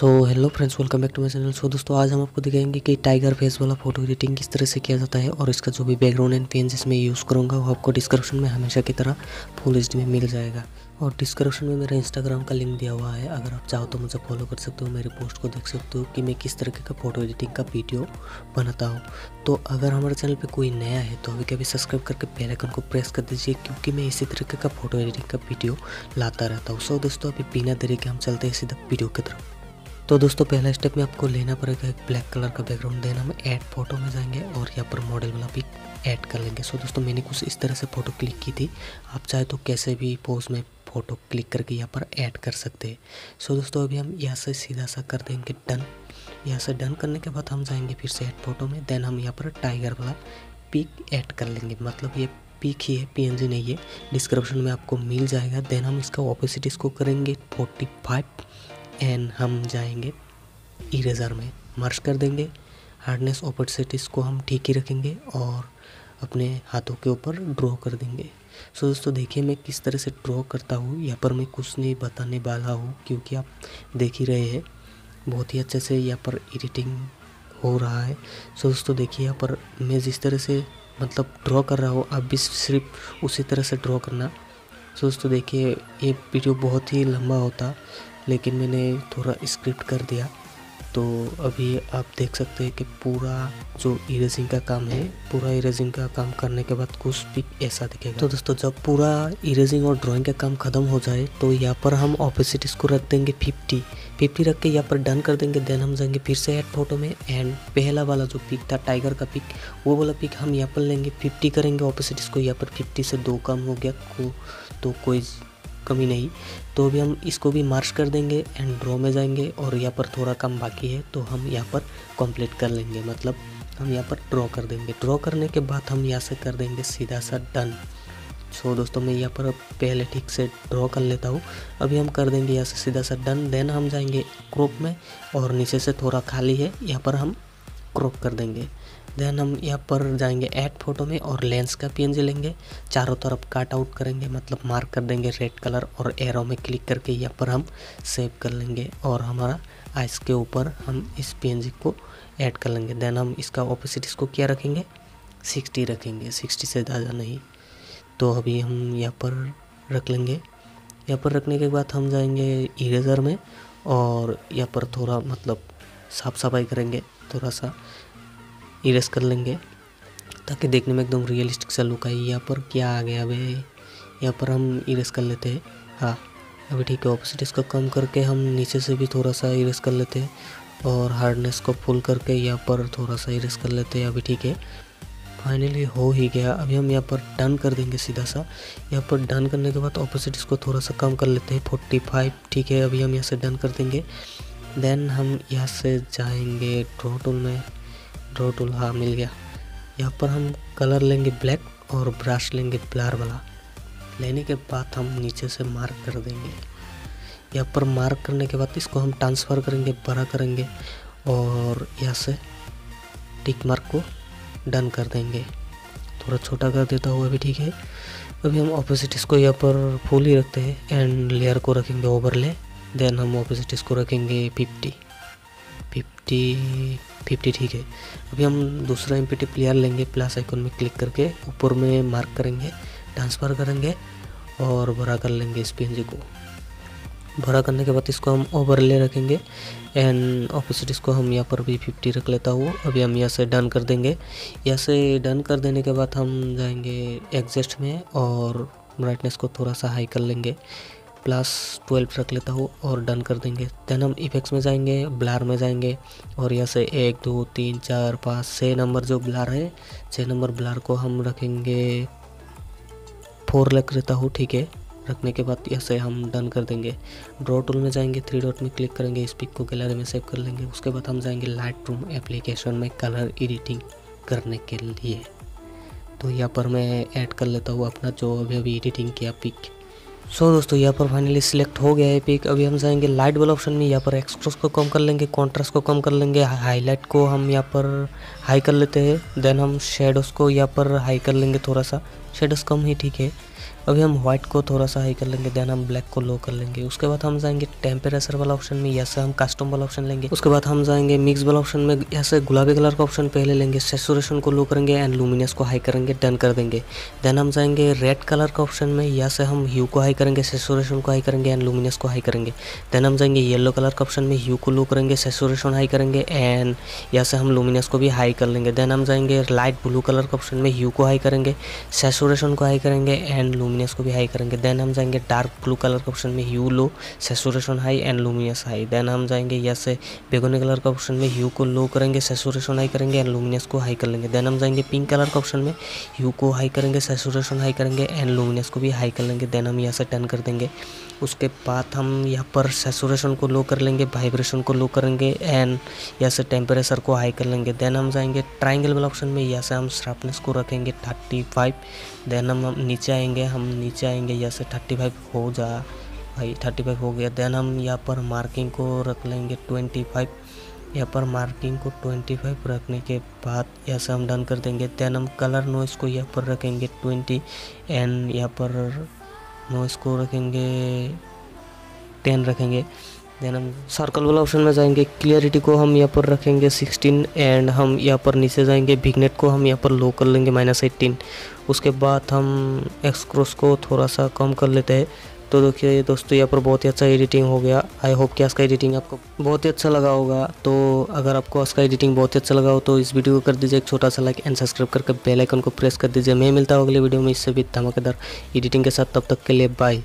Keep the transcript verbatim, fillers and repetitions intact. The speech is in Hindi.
So hello friends, welcome back to my channel. So दोस्तों, आज हम आपको दिखाएंगे कि टाइगर फेस वाला फोटो एडिटिंग किस तरह से किया जाता है और इसका जो भी बैकग्राउंड एंड पेन जिसमें यूज़ करूँगा वो आपको डिस्क्रिप्शन में हमेशा की तरह फुल एचडी में मिल जाएगा। और डिस्क्रिप्शन में मेरा इंस्टाग्राम का लिंक दिया हुआ है, अगर आप चाहो तो मुझे फॉलो कर सकते हो, मेरे पोस्ट को देख सकते हो कि मैं किस तरीके का फोटो एडिटिंग का वीडियो बनाता हूँ। तो अगर हमारे चैनल पे कोई नया है तो अभी कभी सब्सक्राइब करके बेल आइकन को प्रेस कर दीजिए, क्योंकि मैं इसी तरीके का फोटो एडिटिंग का वीडियो लाता रहता हूँ। सो दोस्तों, अभी बिना देरी के हम चलते हैं सीधा वीडियो की तरफ। तो दोस्तों, पहला स्टेप में आपको लेना पड़ेगा एक ब्लैक कलर का बैकग्राउंड, देन हम ऐड फोटो में जाएंगे और यहाँ पर मॉडल वाला पिक ऐड कर लेंगे। सो दोस्तों, मैंने कुछ इस तरह से फ़ोटो क्लिक की थी, आप चाहे तो कैसे भी पोज में फ़ोटो क्लिक करके यहाँ पर ऐड कर सकते हैं। सो दोस्तों, अभी हम यहाँ से सीधा सा कर देंगे डन। यहाँ से डन करने के बाद हम जाएंगे फिर से ऐड फोटो में, देन हम यहाँ पर टाइगर वाला पिक ऐड कर लेंगे। मतलब ये पिक ही है, पीएनजी नहीं है, डिस्क्रिप्शन में आपको मिल जाएगा। देन हम इसका ऑपोजिट इसको करेंगे फोर्टी फाइव, एंड हम जाएंगे इरेजर में मर्ज कर देंगे। हार्डनेस ऑपोसिटीज़ को हम ठीक ही रखेंगे और अपने हाथों के ऊपर ड्रॉ कर देंगे। सो दोस्तों, देखिए मैं किस तरह से ड्रॉ करता हूँ, यहाँ पर मैं कुछ नहीं बताने वाला हूँ क्योंकि आप देख ही रहे हैं बहुत ही अच्छे से यहाँ पर एडिटिंग हो रहा है। सो दोस्तों, देखिए यहाँ पर मैं जिस तरह से मतलब ड्रॉ कर रहा हूँ, आप भी सिर्फ उसी तरह से ड्रॉ करना। सो दोस्तों, देखिए ये वीडियो बहुत ही लंबा होता, लेकिन मैंने थोड़ा स्क्रिप्ट कर दिया, तो अभी आप देख सकते हैं कि पूरा जो इरेजिंग का काम है, पूरा इरेजिंग का काम करने के बाद कुछ पिक ऐसा दिखेगा। तो दोस्तों, जब पूरा इरेजिंग और ड्राइंग का काम ख़त्म हो जाए तो यहाँ पर हम ऑपोजिट्स को रख देंगे फिफ्टी फिफ्टी रख के यहाँ पर डन कर देंगे। देन हम जाएंगे फिर से ऐड फोटो में, एंड पहला वाला जो पिक था टाइगर का पिक, वो वाला पिक हम यहाँ पर लेंगे, फिफ्टी करेंगे ऑपोजिट्स को। यहाँ पर फिफ्टी से दो कम हो गया को, तो कोई कमी नहीं, तो अभी हम इसको भी मार्च कर देंगे एंड ड्रॉ में जाएंगे और यहाँ पर थोड़ा कम बाकी है तो हम यहाँ पर कंप्लीट कर लेंगे। मतलब हम यहाँ पर ड्रॉ कर देंगे, ड्रॉ करने के बाद हम यहाँ से कर देंगे सीधा सा डन। सो दोस्तों, मैं यहाँ पर पहले ठीक से ड्रॉ कर लेता हूँ, अभी हम कर देंगे यहाँ से सीधा सा डन। देन हम जाएंगे क्रॉप में और नीचे से थोड़ा खाली है यहाँ पर हम क्रॉप कर देंगे। देन हम यहाँ पर जाएंगे ऐड फोटो में और लेंस का पीएनजी लेंगे, चारों तरफ काट आउट करेंगे, मतलब मार्क कर देंगे रेड कलर और एरो में क्लिक करके यहाँ पर हम सेव कर लेंगे और हमारा आइस के ऊपर हम इस पीएनजी को ऐड कर लेंगे। देन हम इसका ऑपोजिट इसको क्या रखेंगे, सिक्सटी रखेंगे, सिक्सटी से ज़्यादा नहीं। तो अभी हम यहाँ पर रख लेंगे, यहाँ पर रखने के बाद हम जाएंगे इरेजर में और यहाँ पर थोड़ा मतलब साफ सफाई करेंगे, थोड़ा सा इरेज कर लेंगे ताकि देखने में एकदम रियलिस्टिक सा लुक आए। यहाँ पर क्या आ गया, अभी यहाँ पर हम इरेज कर लेते हैं। हाँ, अभी ठीक है, ऑपोजिट इसको कम करके हम नीचे से भी थोड़ा सा इरेज कर लेते हैं और हार्डनेस को फुल करके यहाँ पर थोड़ा सा इरेज कर लेते हैं। अभी ठीक है, फाइनली हो ही गया। अभी हम यहाँ पर डन कर देंगे सीधा सा। यहाँ पर डन करने के बाद ऑपोजिट इसको थोड़ा सा कम कर लेते हैं, फोर्टी फाइव। ठीक है, अभी हम यहाँ से डन कर देंगे। देन हम यहाँ से जाएंगे ड्रॉ टूल में, ड्रॉ टूल, हाँ मिल गया। यहाँ पर हम कलर लेंगे ब्लैक और ब्रश लेंगे ब्लर वाला, लेने के बाद हम नीचे से मार्क कर देंगे। यहाँ पर मार्क करने के बाद इसको हम ट्रांसफ़र करेंगे, बड़ा करेंगे और यहाँ से टिक मार्क को डन कर देंगे, थोड़ा छोटा कर देता हुआ भी ठीक है। अभी हम ऑपोजिट इसको यहाँ पर फुल ही रखते हैं एंड लेयर को रखेंगे ओवरले। देन हम ऑपोजिट इसको रखेंगे फिफ्टी फिफ्टी फिफ्टी ठीक है। अभी हम दूसरा एम पी टी प्लेयर लेंगे, प्लस आइकन में क्लिक करके ऊपर में मार्क करेंगे, ट्रांसफ़र करेंगे और भरा कर लेंगे इस पीएनजी को। भरा करने के बाद इसको हम ओवरले रखेंगे एंड ऑपोजिट इसको हम यहाँ पर भी फिफ्टी रख लेता हूँ। अभी हम यहाँ से डन कर देंगे। यहाँ से डन कर देने के बाद हम जाएंगे एग्जस्ट में और ब्राइटनेस को थोड़ा सा हाई कर लेंगे, प्लस ट्वेल्व रख लेता हूँ और डन कर देंगे। देन हम इफेक्ट्स में जाएंगे, ब्लर में जाएंगे और यहाँ से एक दो तीन चार पाँच छः नंबर जो ब्लर है, छः नंबर ब्लर को हम रखेंगे फोर रख लेता हूँ। ठीक है, रखने के बाद यहाँ से हम डन कर देंगे। ड्रॉ टूल में जाएंगे, थ्री डॉट में क्लिक करेंगे, इस पिक को गैलरी में सेव कर लेंगे। उसके बाद हम जाएंगे लाइट रूम एप्लीकेशन में कलर एडिटिंग करने के लिए। तो यहाँ पर मैं ऐड कर लेता हूँ अपना जो अभी अभी एडिटिंग किया पिक। सो so, दोस्तों, यहाँ पर फाइनली सिलेक्ट हो गया है पिक। अभी हम जाएंगे लाइट वाला ऑप्शन में, यहाँ पर एक्सपोज को कम कर लेंगे, कॉन्ट्रास्ट को कम कर लेंगे, हाईलाइट को हम यहाँ पर हाई कर लेते हैं। देन हम शेडोज़ को यहाँ पर हाई कर लेंगे, थोड़ा सा शेडोज़ कम ही ठीक है। अभी हम व्हाइट को थोड़ा सा हाई कर लेंगे, देन हम ब्लैक को लो कर लेंगे। उसके बाद हम जाएंगे टेम्परेचर वाला ऑप्शन में, यहाँ से हम कस्टम वाला ऑप्शन लेंगे। उसके बाद हम जाएंगे मिक्स वाला ऑप्शन में, यहाँ से गुलाबी कलर का ऑप्शन पहले लेंगे, सेचुरेशन को लो करेंगे एंड लुमिनियस को हाई करेंगे, डन कर देंगे। देन हम जाएंगे रेड कलर का ऑप्शन में, यहाँ से हम ह्यू को हाई करेंगे, सेचुरेशन को हाई करेंगे एंड लुमिनियस को हाई करेंगे। देन हम जाएंगे येलो कलर का ऑप्शन में, ह्यू को लो करेंगे, सेचुरेशन हाई करेंगे एंड यहाँ से हम लुमिनियस को भी हाई कर लेंगे। देन हम जाएंगे लाइट ब्लू कलर का ऑप्शन में, ह्यू को हाई करेंगे, सेचुरेशन को हाई करेंगे एंड लुमिनियस को भी हाई करेंगे। देन हम जाएंगे डार्क ब्लू कलर का ऑप्शन में, hue low, saturation high and luminous high. Then हम जाएंगे यहाँ से बेगोनी कलर का ऑप्शन में, ह्यू को लो करेंगे, सेचुरेशन हाई करेंगे एंड लुमिनियस को हाई कर लेंगे। देन हम जाएंगे पिंक कलर का ऑप्शन में, ह्यू को हाई करेंगे, सेचुरेशन हाई करेंगे एंड लुमिनियस को भी हाई कर लेंगे। देन हम यहाँ से टर्न कर देंगे। उसके बाद हम यहाँ पर सेचुरेशन को लो कर लेंगे, वाइब्रेशन को लो करेंगे एंड यहाँ से टेम्परेचर को हाई कर लेंगे। देन हम जाएंगे ट्राइंगल वाला ऑप्शन में, यहाँ से हम शार्पनेस को रखेंगे थर्टी फाइव। देन हम नीचे आएंगे हम नीचे आएंगे यहाँ से थर्टी फाइव हो जा भाई, थर्टी फाइव हो गया। देन हम यहाँ पर मार्किंग को रख लेंगे ट्वेंटी फाइव, यहाँ पर मार्किंग को ट्वेंटी फाइव रखने के बाद यहाँ से हम डन कर देंगे। देन हम कलर नॉइस को यहाँ पर रखेंगे ट्वेंटी एंड यहाँ पर नॉइस को रखेंगे टेन रखेंगे। देन हम सर्कल वाला ऑप्शन में जाएंगे, क्लियरिटी को हम यहाँ पर रखेंगे सिक्सटीन एंड हम यहाँ पर नीचे जाएंगे, विग्नेट को हम यहाँ पर लो कर लेंगे माइनस एटीन। उसके बाद हम एक्सक्रोस को थोड़ा सा कम कर लेते हैं। तो देखिए दोस्तों, यहाँ पर बहुत ही अच्छा एडिटिंग हो गया। आई होप कि आज का एडिटिंग आपको बहुत ही अच्छा लगा होगा। तो अगर आपको आज का एडिटिंग बहुत ही अच्छा लगा हो तो इस वीडियो को कर दीजिए एक छोटा सा लाइक एंड सब्सक्राइब करके बेल आइकन को प्रेस कर दीजिए। मैं मिलता हूँ अगले वीडियो में इससे भी धमाकेदार एडिटिंग के साथ, तब तक के लिए बाय।